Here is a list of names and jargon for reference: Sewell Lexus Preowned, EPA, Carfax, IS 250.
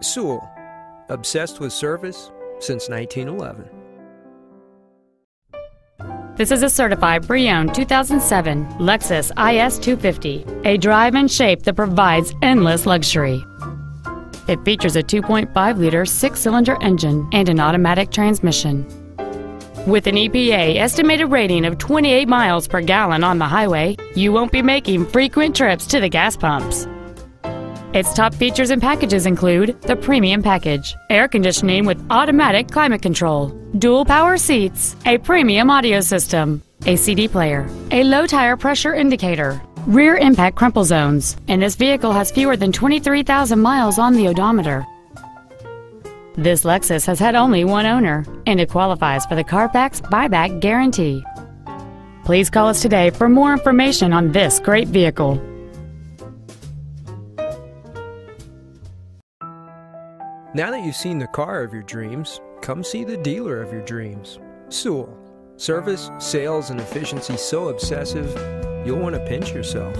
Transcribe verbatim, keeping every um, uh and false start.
Sewell, obsessed with service since nineteen eleven. This is a certified pre-owned two thousand seven Lexus I S two fifty, a drive and shape that provides endless luxury. It features a two point five liter six-cylinder engine and an automatic transmission. With an E P A estimated rating of twenty-eight miles per gallon on the highway, you won't be making frequent trips to the gas pumps. Its top features and packages include the premium package, air conditioning with automatic climate control, dual power seats, a premium audio system, a C D player, a low tire pressure indicator, rear impact crumple zones, and this vehicle has fewer than twenty-three thousand miles on the odometer. This Lexus has had only one owner, and it qualifies for the Carfax buyback guarantee. Please call us today for more information on this great vehicle. Now that you've seen the car of your dreams, come see the dealer of your dreams, Sewell. Service, sales, and efficiency so obsessive, you'll want to pinch yourself.